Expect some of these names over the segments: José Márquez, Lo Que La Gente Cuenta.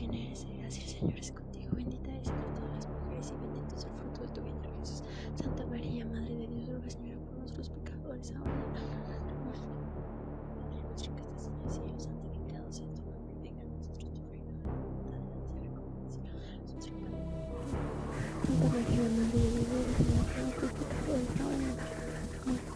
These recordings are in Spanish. quién eres. Gracias, Señor, es contigo. Bendita eres entre todas las mujeres y bendito es el fruto de tu vientre, Jesús. Santa María, Madre de Dios, ruega, Señora, por nosotros pecadores, ahora y en la hora de nuestra muerte. Padre nuestro que estás en el cielo, santificado sea tu nombre. Venga a nosotros tu reino, de tu voluntad, en la tierra como en el cielo. Santa María, Madre de Dios, ruega por nosotros pecadores, ahora y en la hora de nuestra muerte.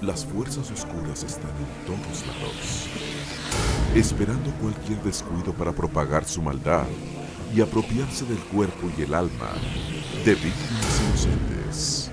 Las fuerzas oscuras están en todos lados, esperando cualquier descuido para propagar su maldad y apropiarse del cuerpo y el alma de víctimas inocentes.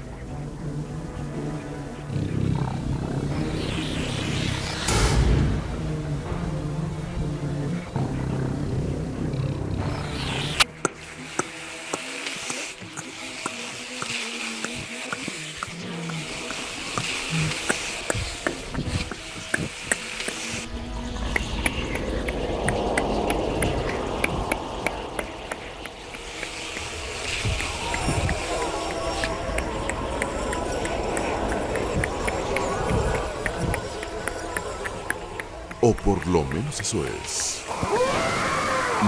O por lo menos eso es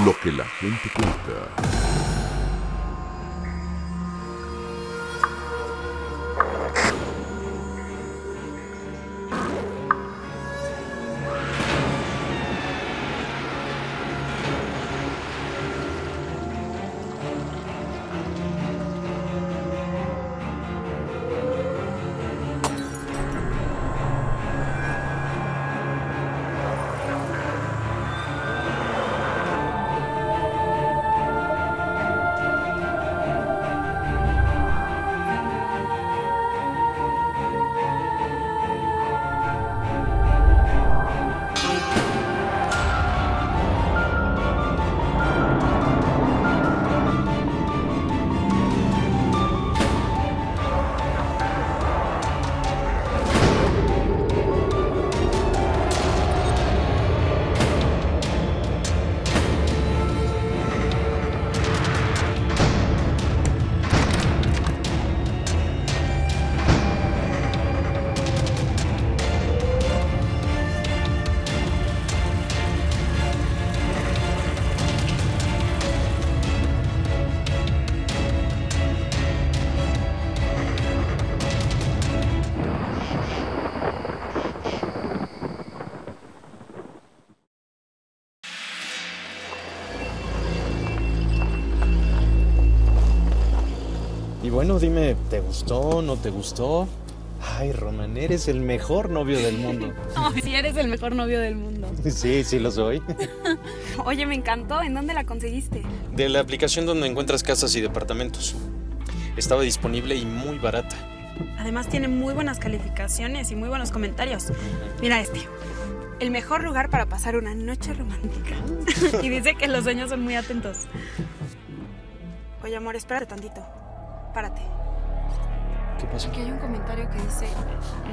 lo que la gente cuenta. Y bueno, dime, ¿te gustó? ¿No te gustó? Ay, Roman, eres el mejor novio del mundo. No, sí eres el mejor novio del mundo. Sí, sí lo soy. Oye, me encantó. ¿En dónde la conseguiste? De la aplicación donde encuentras casas y departamentos. Estaba disponible y muy barata. Además tiene muy buenas calificaciones y muy buenos comentarios. Mira este. El mejor lugar para pasar una noche romántica. Y dice que los dueños son muy atentos. Oye, amor, espérate tantito. Párate. ¿Qué pasó? Aquí hay un comentario que dice,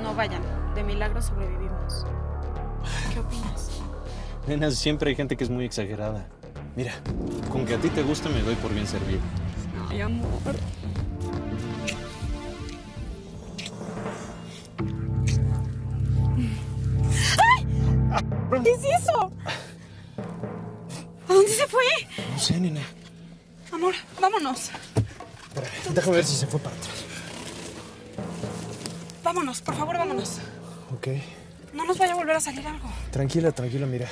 no vayan, de milagro sobrevivimos. ¿Qué opinas? Nena, siempre hay gente que es muy exagerada. Mira, con que a ti te guste me doy por bien servido. Ay, amor. ¡Ay! ¿Qué es eso? ¿A dónde se fue? No sé, nena. Amor, vámonos. Déjame ver si se fue para atrás. Vámonos, por favor, vámonos. Ok. No nos vaya a volver a salir algo. Tranquila, tranquila, mira.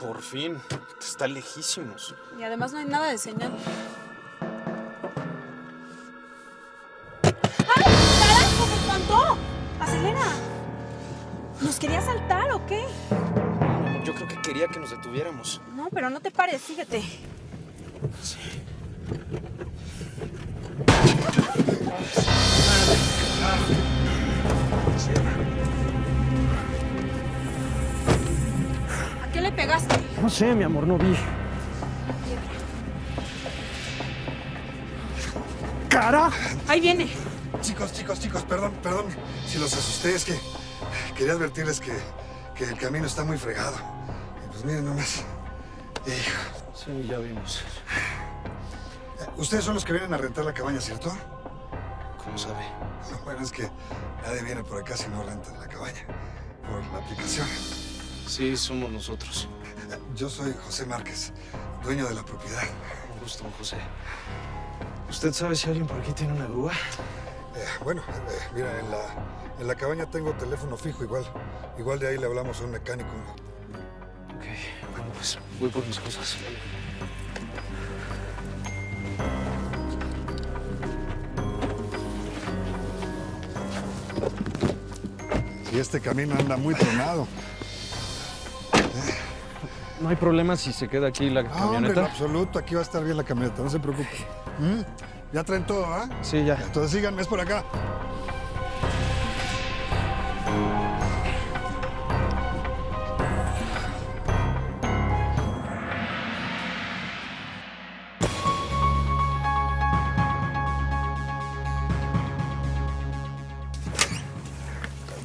Por fin. Está lejísimos. Y además no hay nada de señal. ¡Ay, carajo! ¡Me espantó! ¡Acelera! ¿Nos quería saltar o qué? Yo creo que quería que nos detuviéramos. No, pero no te pares, síguete. Sí. ¿A qué le pegaste? No sé, mi amor, no vi. ¡Cara! Ahí viene. Chicos, perdón. Si los asusté es que... Quería advertirles que el camino está muy fregado. Pues miren nomás. Hijo. Sí, ya vimos. Ustedes son los que vienen a rentar la cabaña, ¿cierto? ¿Cómo sabe? No, bueno, es que nadie viene por acá si no rentan la cabaña. Por la aplicación. Sí, somos nosotros. Yo soy José Márquez, dueño de la propiedad. Un gusto, don José. ¿Usted sabe si alguien por aquí tiene una grúa? Bueno, mira, en la cabaña tengo teléfono fijo igual. Igual de ahí le hablamos a un mecánico. Ok, bueno, pues voy por mis cosas. Y este camino anda muy tronado. No hay problema si se queda aquí la camioneta. Hombre, en absoluto, aquí va a estar bien la camioneta, no se preocupe. ¿Ya traen todo, ah? Sí, ya. Entonces síganme, es por acá.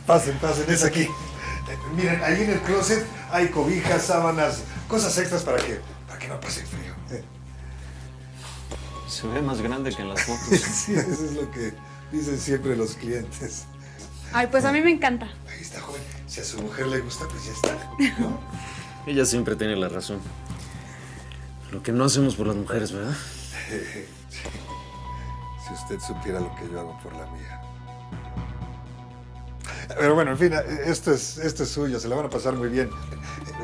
Pasen, pasen, es aquí. Miren, ahí en el closet hay cobijas, sábanas, cosas extras para que no pase frío. Se ve más grande que en las fotos. Sí, eso es lo que dicen siempre los clientes. Ay, pues a mí me encanta. Ahí está, joven. Si a su mujer le gusta, pues ya está, ¿no? Ella siempre tiene la razón. Lo que no hacemos por las mujeres, ¿verdad? Sí. Si usted supiera lo que yo hago por la mía. Pero bueno, en fin, esto es suyo, se la van a pasar muy bien.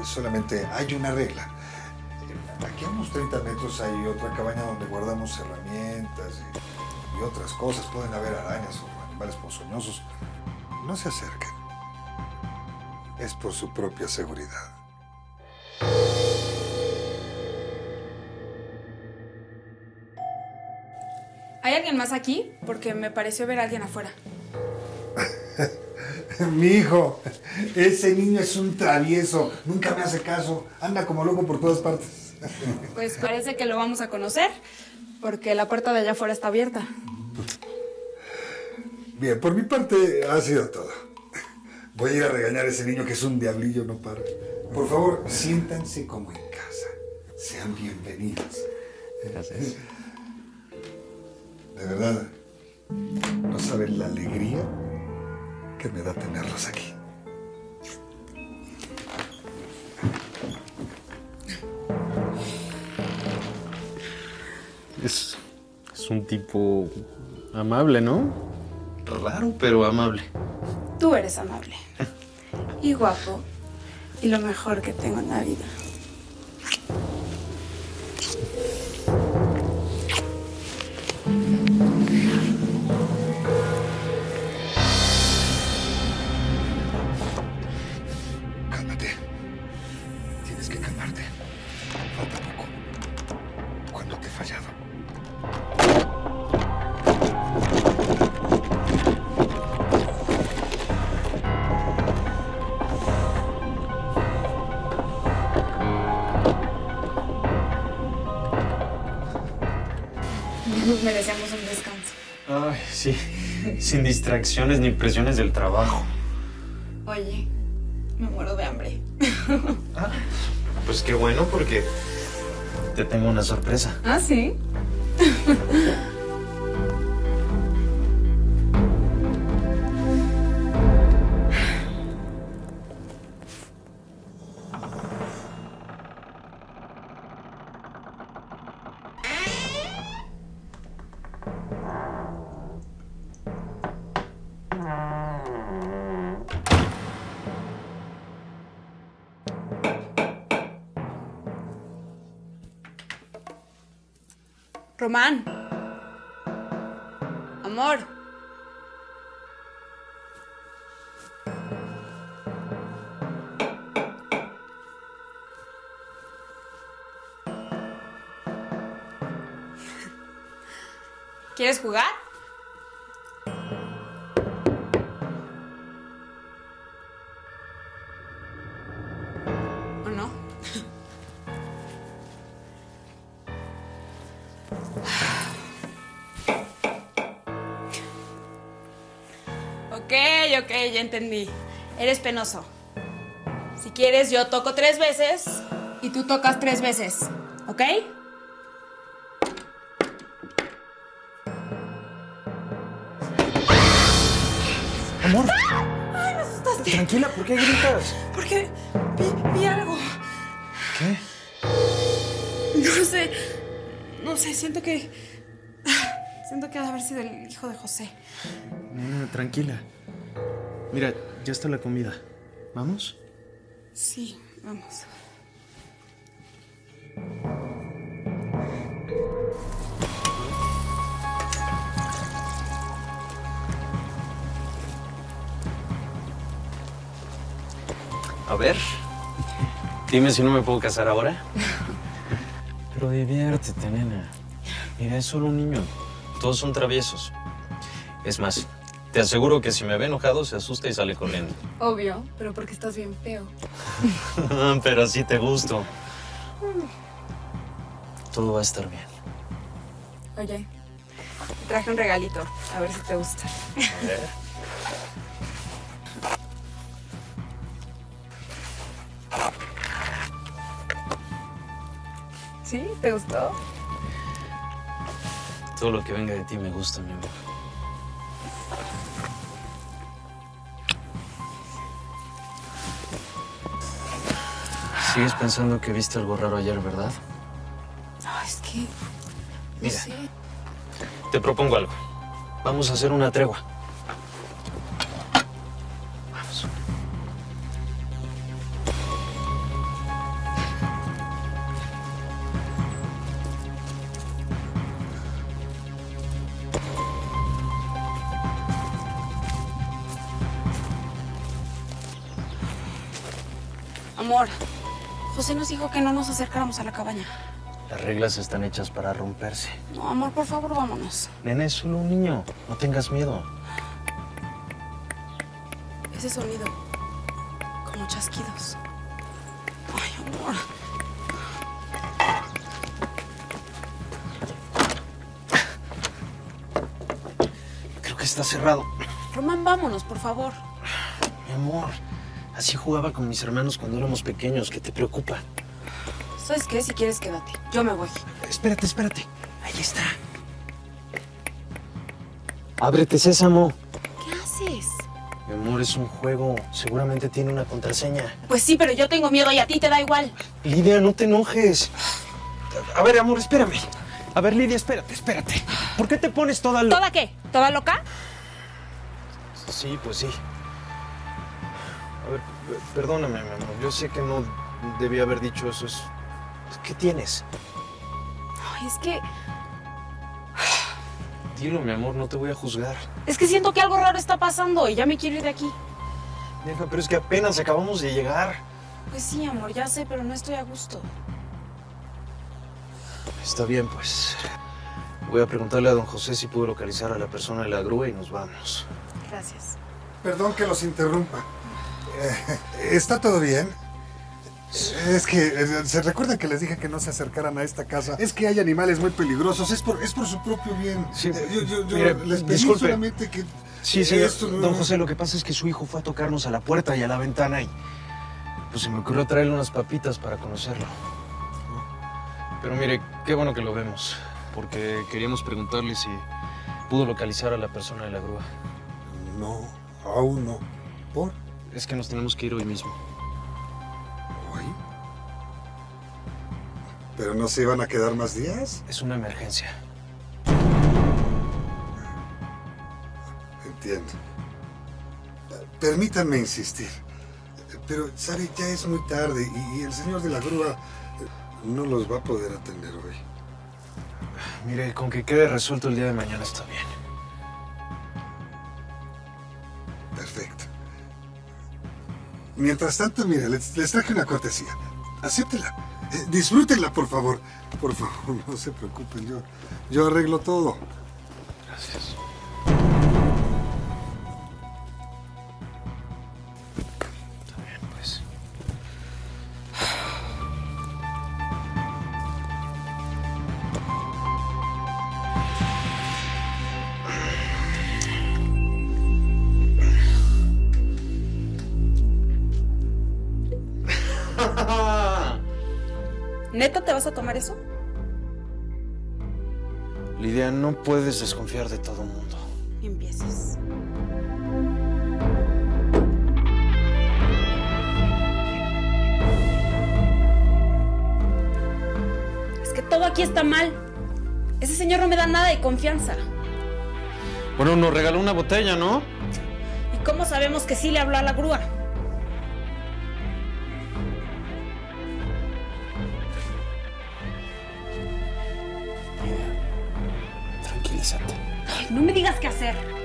Solamente hay una regla. Aquí a unos 30 metros hay otra cabaña donde guardamos herramientas y otras cosas. Pueden haber arañas o animales ponzoñosos. No se acerquen. Es por su propia seguridad. ¿Hay alguien más aquí? Porque me pareció ver a alguien afuera. Mi hijo, ese niño es un travieso, nunca me hace caso, anda como loco por todas partes. Pues parece que lo vamos a conocer, porque la puerta de allá afuera está abierta. Bien, por mi parte ha sido todo. Voy a ir a regañar a ese niño que es un diablillo, no para. Por favor, siéntanse como en casa, sean bienvenidos. Gracias. De verdad, ¿no saben la alegría que me da tenerlos aquí? Es un tipo amable, ¿no? Raro, pero amable. Tú eres amable. Y guapo. Y lo mejor que tengo en la vida. Merecemos un descanso. Ay, sí. Sin distracciones ni presiones del trabajo. Oye, me muero de hambre. Ah, pues qué bueno, porque te tengo una sorpresa. ¿Ah, sí? Román. Amor. ¿Quieres jugar? ¿O no? Ok, ya entendí. Eres penoso. Si quieres, yo toco 3 veces y tú tocas 3 veces, ¿ok? amor. ¡Ay, me asustaste! Tranquila, ¿por qué gritas? Porque vi algo. ¿Qué? No sé, siento que ha de haber sido el hijo de José. No, tranquila. Mira, ya está la comida. ¿Vamos? Sí, vamos. A ver, dime si no me puedo casar ahora. Pero diviértete, nena. Mira, es solo un niño. Todos son traviesos. Es más, te aseguro que si me ve enojado, se asusta y sale corriendo. Obvio, pero porque estás bien feo. Pero así te gusto. Todo va a estar bien. Oye, te traje un regalito. A ver si te gusta. ¿Sí? ¿Te gustó? Todo lo que venga de ti me gusta, mi amor. Sigues pensando que viste algo raro ayer, ¿verdad? No, es que... no Mira, sé. Te propongo algo. Vamos a hacer una tregua. Vamos. Amor, José nos dijo que no nos acercáramos a la cabaña. Las reglas están hechas para romperse. No, amor, por favor, vámonos. Nena, es solo un niño. No tengas miedo. Ese sonido, como chasquidos. Ay, amor. Creo que está cerrado. Román, vámonos, por favor. Mi amor. Así jugaba con mis hermanos cuando éramos pequeños. ¿Qué te preocupa? ¿Sabes qué? Si quieres, quédate. Yo me voy. Espérate. Ahí está. Ábrete, Sésamo. ¿Qué haces? Mi amor, es un juego. Seguramente tiene una contraseña. Pues sí, pero yo tengo miedo y a ti te da igual. Lidia, no te enojes. A ver, amor, espérame. A ver, Lidia, espérate. ¿Por qué te pones toda loca? ¿Toda qué? ¿Toda loca? Sí, pues sí. A ver, perdóname, mi amor. Yo sé que no debía haber dicho eso. ¿Qué tienes? Ay, es que... Dilo, mi amor. No te voy a juzgar. Es que siento que algo raro está pasando y ya me quiero ir de aquí. Deja, pero es que apenas acabamos de llegar. Pues sí, amor. Ya sé, pero no estoy a gusto. Está bien, pues. Voy a preguntarle a don José si pudo localizar a la persona de la grúa y nos vamos. Gracias. Perdón que los interrumpa. ¿Está todo bien? Es que, ¿se recuerdan que les dije que no se acercaran a esta casa? Es que hay animales muy peligrosos, es por su propio bien. Sí, yo mire, les pedí solamente que... Sí, señor, esto... Don José, lo que pasa es que su hijo fue a tocarnos a la puerta y a la ventana y... pues se me ocurrió traerle unas papitas para conocerlo. Pero mire, qué bueno que lo vemos, porque queríamos preguntarle si pudo localizar a la persona de la grúa. No, aún no. ¿Por? Es que nos tenemos que ir hoy mismo. ¿Hoy? ¿Pero no se iban a quedar más días? Es una emergencia. Entiendo. Permítanme insistir. Pero, ¿sabe? Ya es muy tarde y el señor de la grúa no los va a poder atender hoy. Mire, con que quede resuelto el día de mañana está bien. Perfecto. Mientras tanto, mira, les traje una cortesía. Acéptela. Disfrútenla, por favor. Por favor, no se preocupen. Yo arreglo todo. Gracias. Está bien, pues. ¿Neta te vas a tomar eso? Lidia, no puedes desconfiar de todo mundo. Ni empieces. todo aquí está mal. Ese señor no me da nada de confianza. Bueno, nos regaló una botella, ¿no? ¿Y cómo sabemos que sí le habló a la grúa? Mira, tranquilízate. Ay, no me digas qué hacer.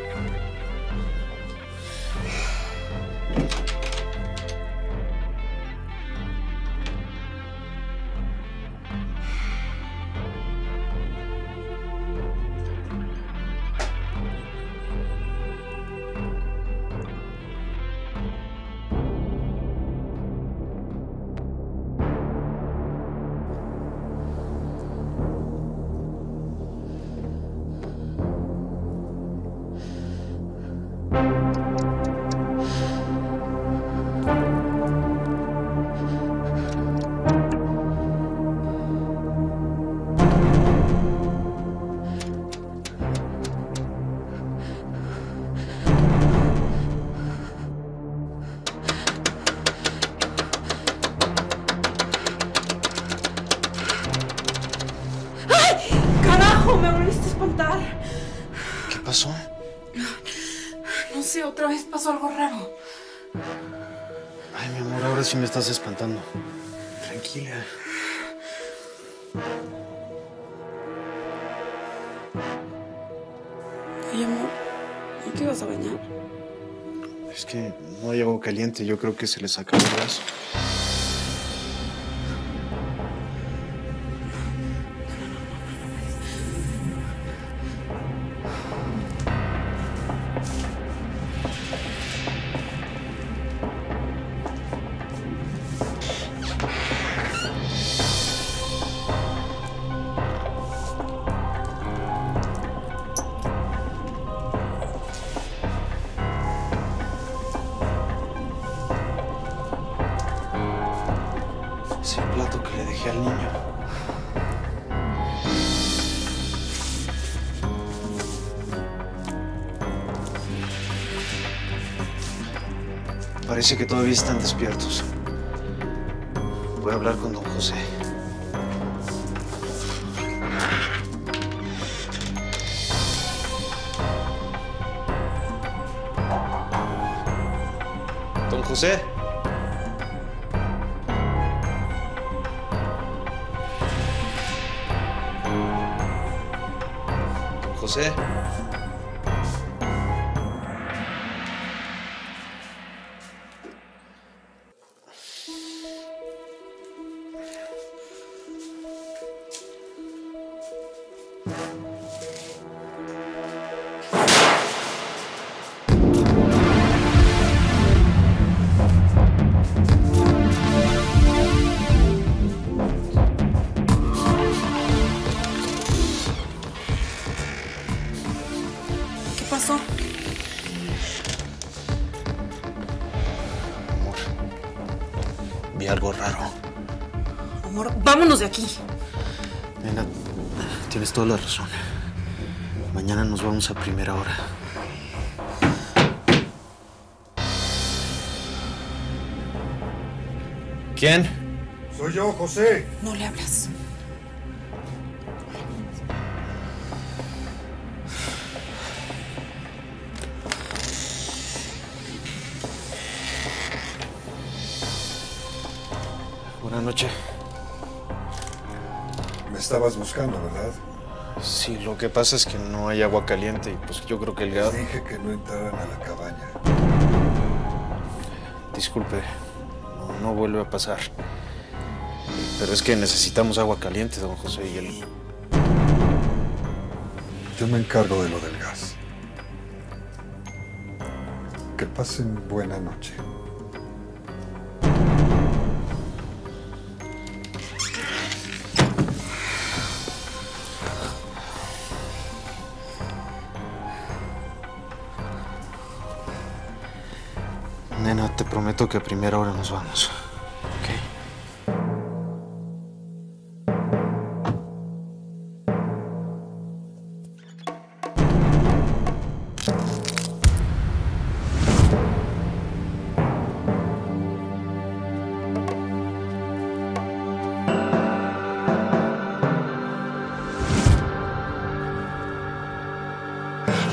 Otra vez pasó algo raro. Ay, mi amor, ahora sí me estás espantando. Tranquila. Oye, amor, ¿no te ibas a bañar? Es que no hay agua caliente. Yo creo que se le saca el brazo. Al niño. Parece que todavía están despiertos. Voy a hablar con don José. Don José. José. Vi algo raro. Amor, vámonos de aquí. Nena, tienes toda la razón. Mañana nos vamos a primera hora. ¿Quién? Soy yo, José. No le hablas. Buenas noches. Me estabas buscando, ¿verdad? Sí, lo que pasa es que no hay agua caliente y pues yo creo que el gato... Les dije que no entraran a la cabaña. Disculpe, no vuelve a pasar. Pero es que necesitamos agua caliente, don José, y él... Yo me encargo de lo del gas. Que pasen buena noche. Nena, te prometo que a primera hora nos vamos, ¿ok?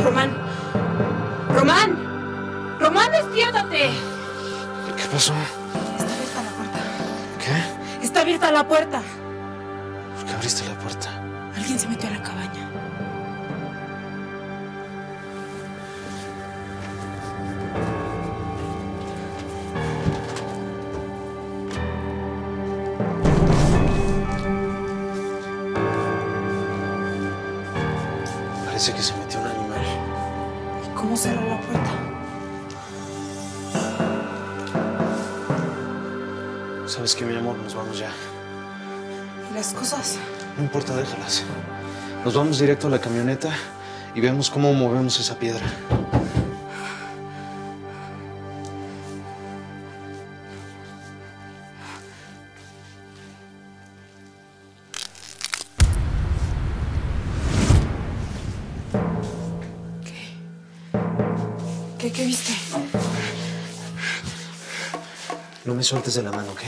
Román. ¡Román! ¡Román, despiértate! ¿Qué pasó? Está abierta la puerta. ¿Qué? Está abierta la puerta. ¿Por qué abriste la puerta? Alguien se metió a la cabaña. Parece que se metió un animal. ¿Y cómo cerró la puerta? ¿Sabes qué, mi amor? Nos vamos ya. ¿Y las cosas? No importa, déjalas. Nos vamos directo a la camioneta y vemos cómo movemos esa piedra. ¿Qué viste? No me sueltes de la mano, ¿ok?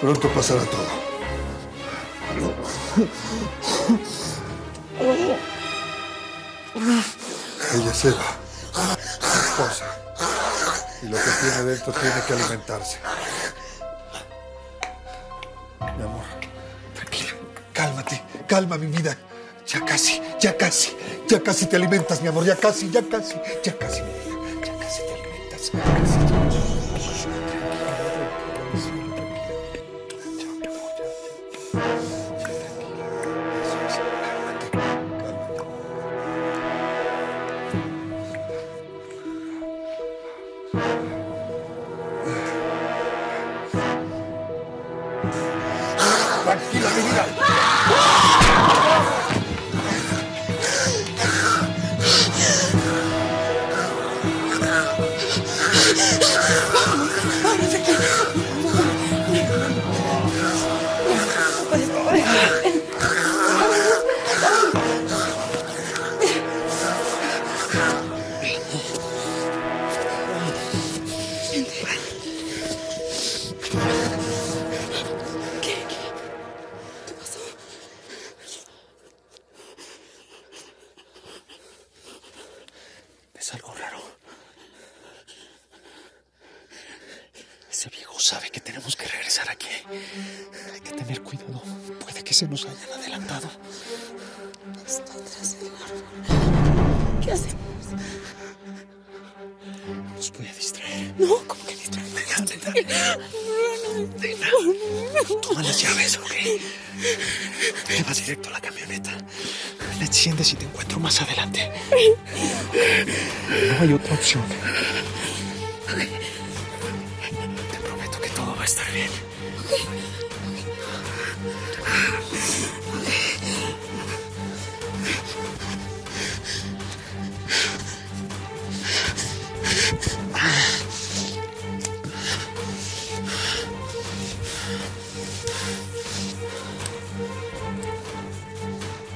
Pronto pasará todo. Ella se va, mi esposa, y lo que tiene dentro tiene que alimentarse. Mi amor, tranquila, cálmate, calma mi vida. Ya casi, ya casi, ya casi te alimentas, mi amor, ya casi, mi vida, ya casi te alimentas, ya casi te alimentas. Tranquila, mi vida. Vámonos de aquí. Es algo raro. Ese viejo sabe que tenemos que regresar aquí. Hay que tener cuidado. Puede que se nos hayan adelantado. Está atrás del árbol. ¿Qué hacemos? Nos voy a distraer. No, ¿cómo que distraer? Déjate, Dana. Toma las llaves, ¿ok? Te vas directo a la camioneta. La enciendes y te encuentro más adelante. No hay otra opción. Te prometo que todo va a estar bien.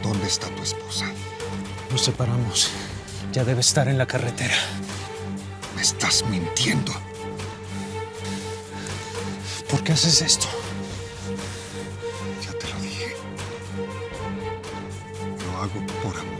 ¿Dónde está tu esposa? Nos separamos. Ya debe estar en la carretera. Me estás mintiendo. ¿Por qué haces esto? Ya te lo dije. Lo hago por amor.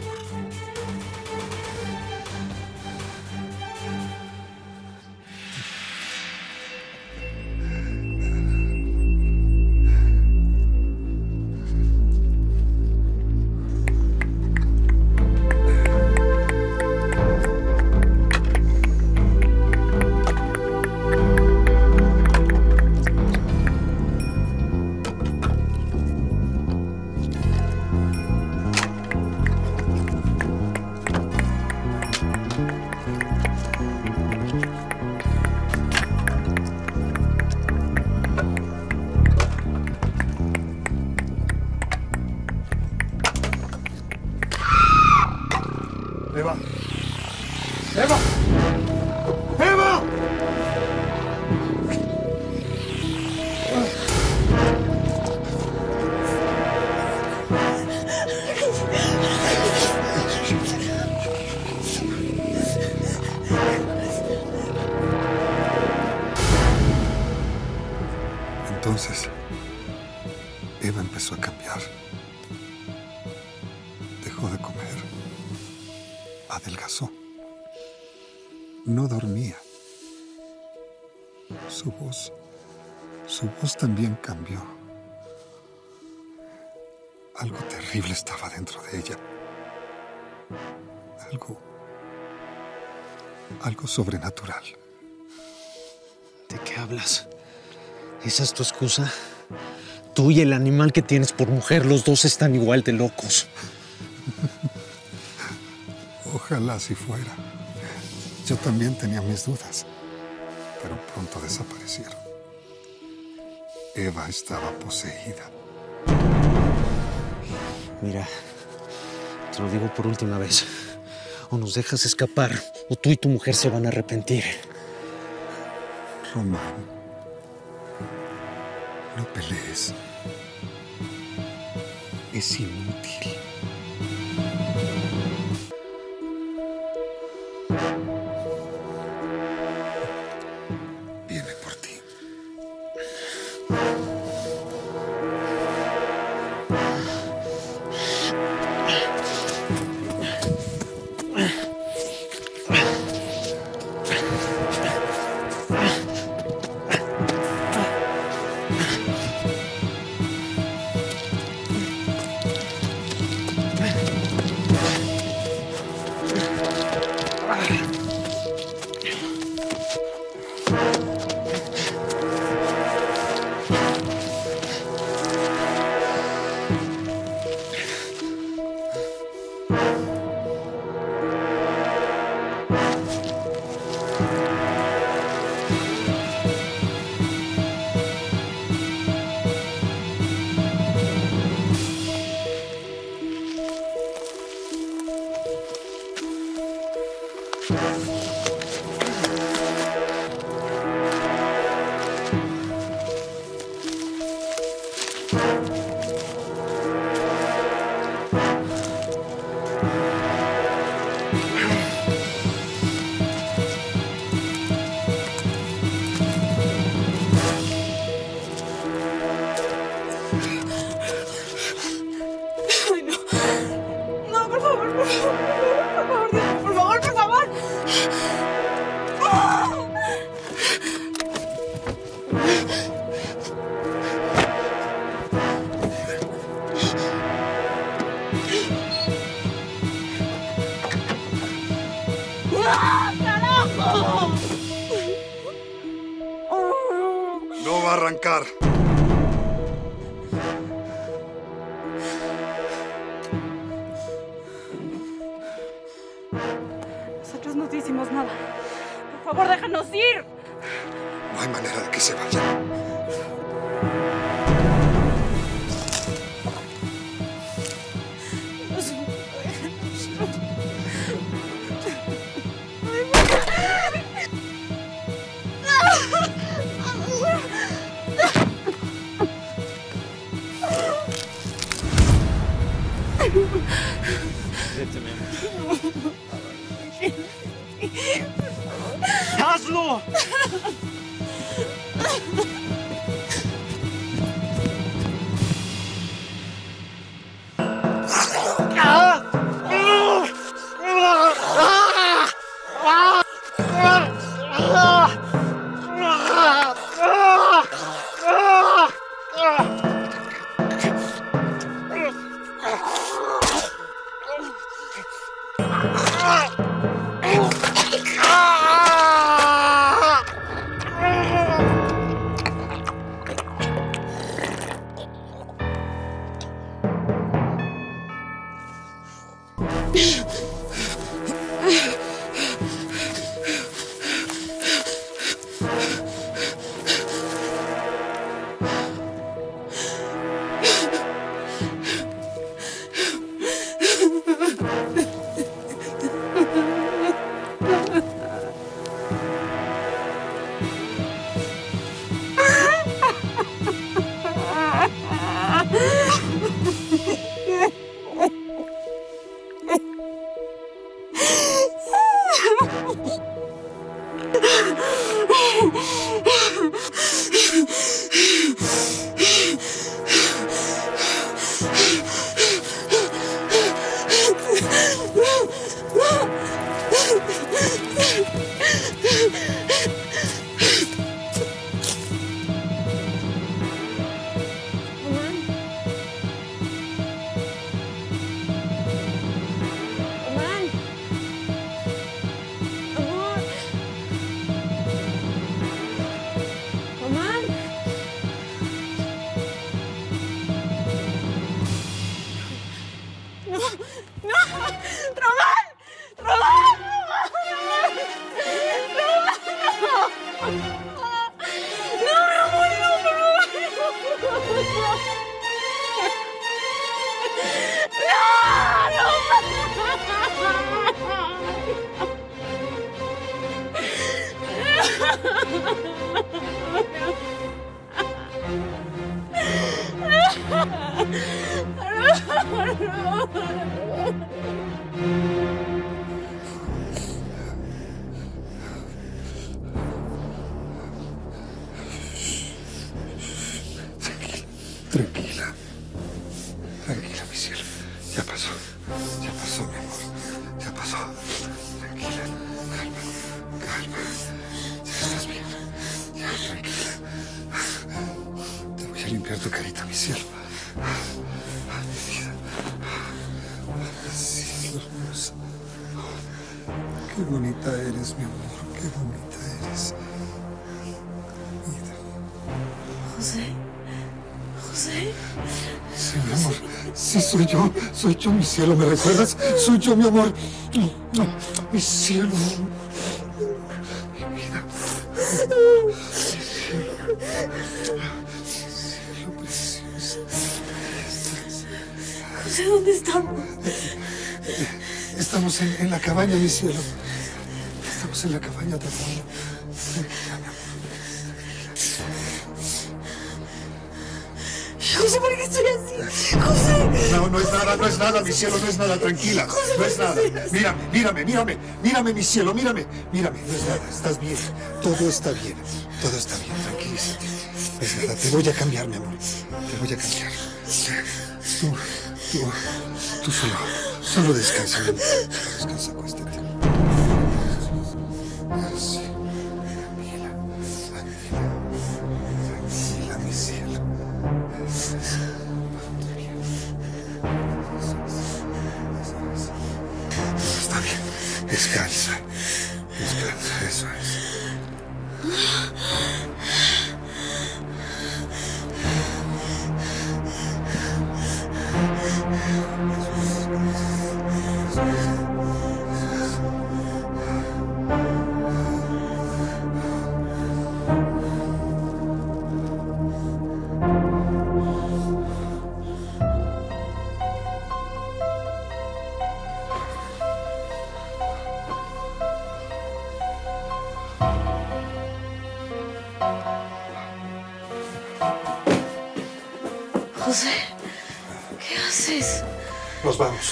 ¡Eva! ¡Eva! ¡Eva! Entonces, Eva empezó a cambiar. Dejó de comer. Adelgazó. No dormía. Su voz también cambió. Algo terrible estaba dentro de ella. Algo sobrenatural. ¿De qué hablas? ¿Esa es tu excusa? Tú y el animal que tienes por mujer, los dos están igual de locos. Ojalá así fuera. Yo también tenía mis dudas, pero pronto desaparecieron. Eva estaba poseída. Mira, te lo digo por última vez. O nos dejas escapar, o tú y tu mujer se van a arrepentir. Román. No pelees. Es inútil. Viene por ti. No va a arrancar. Nosotros no te hicimos nada. Por favor, déjanos ir. No hay manera de que se vaya. ¡Hazlo! ¡No! ¡No! ¡Román! ¡Román! ¡Román! ¡No, mi amor! ¡No, por favor! ¡No! Tranquila, tranquila, mi cielo. Ya pasó, mi amor, ya pasó. Tranquila, calma, calma. Ya estás bien, ya tranquila. Te voy a limpiar tu carita, mi cielo. Qué bonita eres, mi amor, qué bonita eres. Mira. José. José. Sí, mi amor. Sí, soy yo, mi cielo, ¿me recuerdas? Soy yo, mi amor. Mi cielo. Mi vida. Mi cielo. Mi cielo precioso. José, ¿dónde estamos? Estamos en la cabaña, mi cielo. Estamos en la cabaña, te acuerdo. José, ¿por qué estoy así? José. No, no es nada, mi cielo, no es nada, tranquila. José, no es nada. Mírame, mírame, mi cielo, mírame. No es nada, estás bien. Todo está bien, tranquilízate. No es nada, te voy a cambiar, mi amor. Te voy a cambiar. Tú solo descansa, mi amor. Descansa, acuéstate. Así. Tranquila, mi cielo. Está bien. Descansa, eso es. José, ¿qué haces? Nos vamos.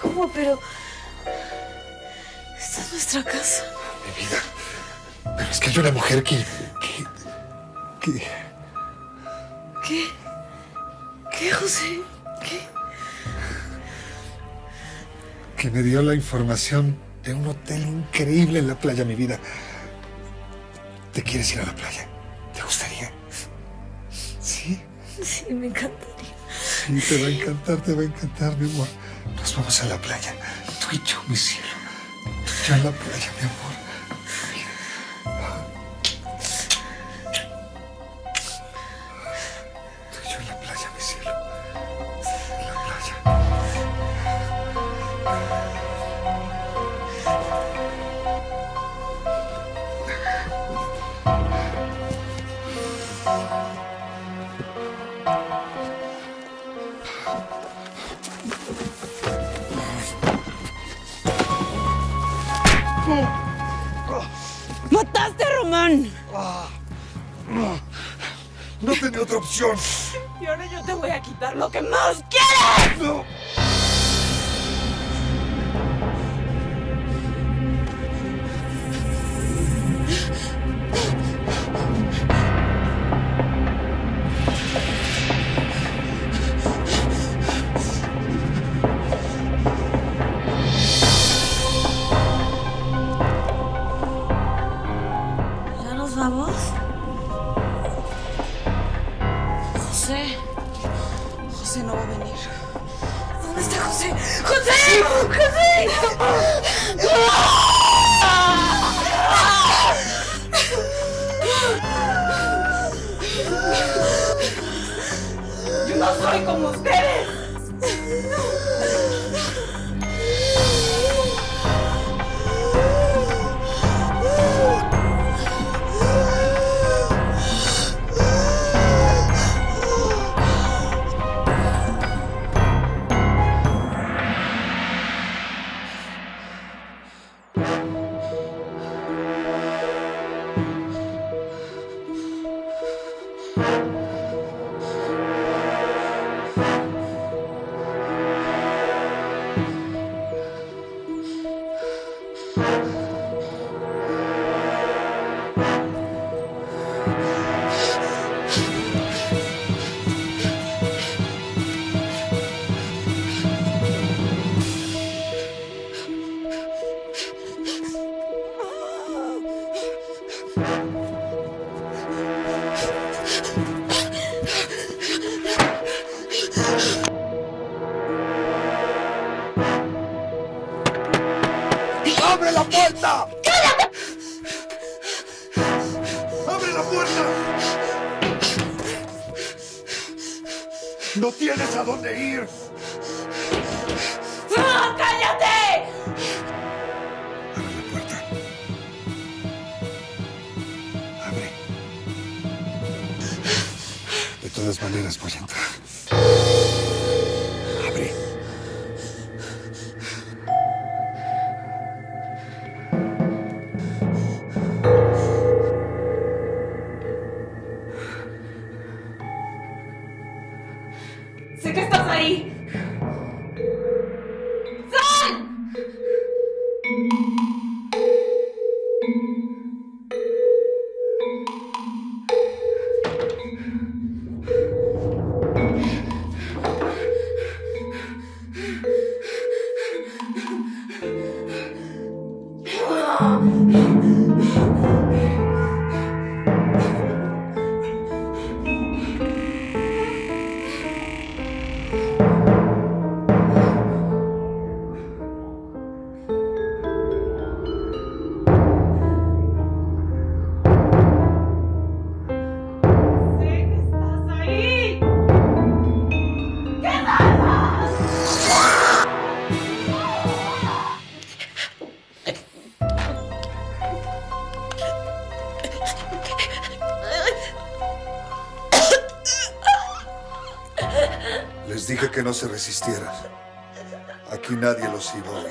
¿Cómo? Pero... esta es nuestra casa. Mi vida. Pero es que hay una mujer que... ¿Qué? ¿Qué, José? ¿Qué? Que me dio la información de un hotel increíble en la playa, mi vida. ¿Te quieres ir a la playa? ¿Te gustaría? ¿Sí? Sí, me encantaría. Sí, te va a encantar, mi amor. Nos vamos a la playa. Tú y yo, mi cielo. Tú y yo a la playa, mi amor. Tú y yo a la playa, mi cielo. En la playa. ¡Mataste a Román! No tenía otra opción. Y ahora yo te voy a quitar lo que más quieres. ¡No! ¿Vamos? José no va a venir. ¿Dónde está José? ¡José! ¡José! ¡No! no soy como ustedes. ¡Abre la puerta! ¡Cállate! ¡Abre la puerta! ¡No tienes a dónde ir! ¡No, cállate! Abre la puerta. Abre. De todas maneras voy a entrar. ¡Sé que estás ahí! ¡Sal! Les dije que no se resistieran. Aquí nadie los iba a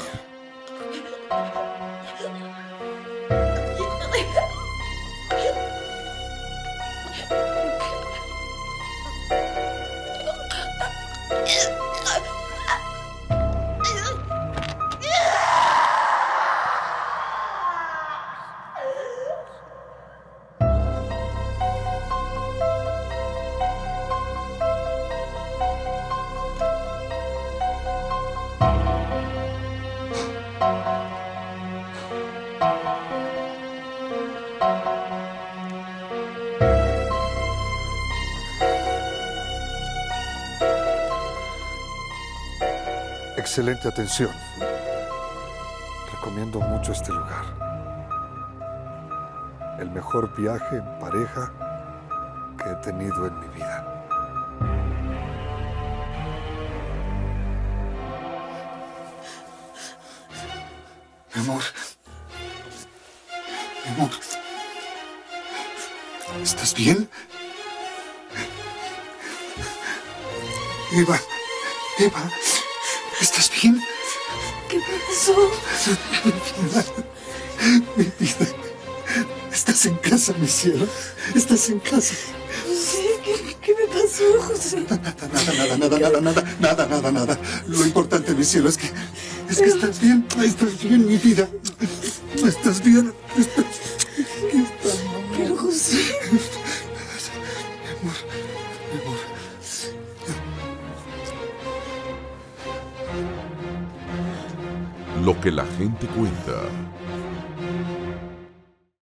Excelente atención. Recomiendo mucho este lugar. El mejor viaje en pareja que he tenido en mi vida. Mi amor. Mi amor. ¿Estás bien? Eva. Eva. ¿Estás bien? ¿Qué pasó? Mi vida. Estás en casa, mi cielo. Estás en casa. José, ¿qué me pasó, José? Nada. Lo importante, mi cielo, es que estás bien. Estás bien, mi vida. Estás bien. Pero, José. Mi amor. Lo que la gente cuenta.